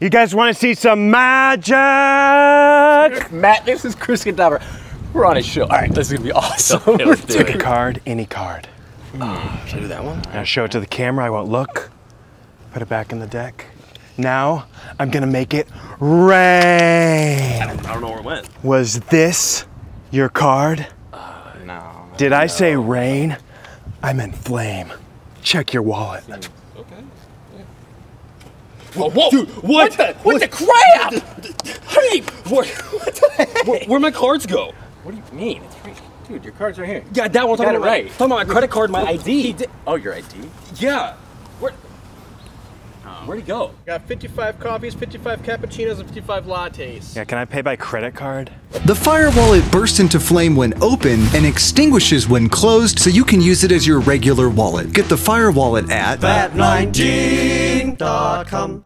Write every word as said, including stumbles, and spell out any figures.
You guys want to see some magic? Matt, this is Chris Kedavra. We're on his show. All right, this is gonna be awesome. Okay, let's do Pick it. A card, any card. Uh, should I do that one? I'll show it to the camera. I won't look. Put it back in the deck. Now I'm gonna make it rain. I don't, I don't know where it went. Was this your card? Uh, no. Did no. I say rain? I meant flame. Check your wallet. Okay. Whoa, whoa! Dude, what? What the, what, what the crap? How do you, what, what the heck? Where, where'd my cards go? What do you mean? It's right, dude, your card's right here. Yeah, that one. Got it right. I'm talking about my credit card, my I D. Oh, your I D? Yeah. Where, um, where'd he go? Got fifty-five coffees, fifty-five cappuccinos, and fifty-five lattes. Yeah, can I pay by credit card? The fire wallet bursts into flame when open and extinguishes when closed, so you can use it as your regular wallet. Get the fire wallet at V A T nineteen dot com.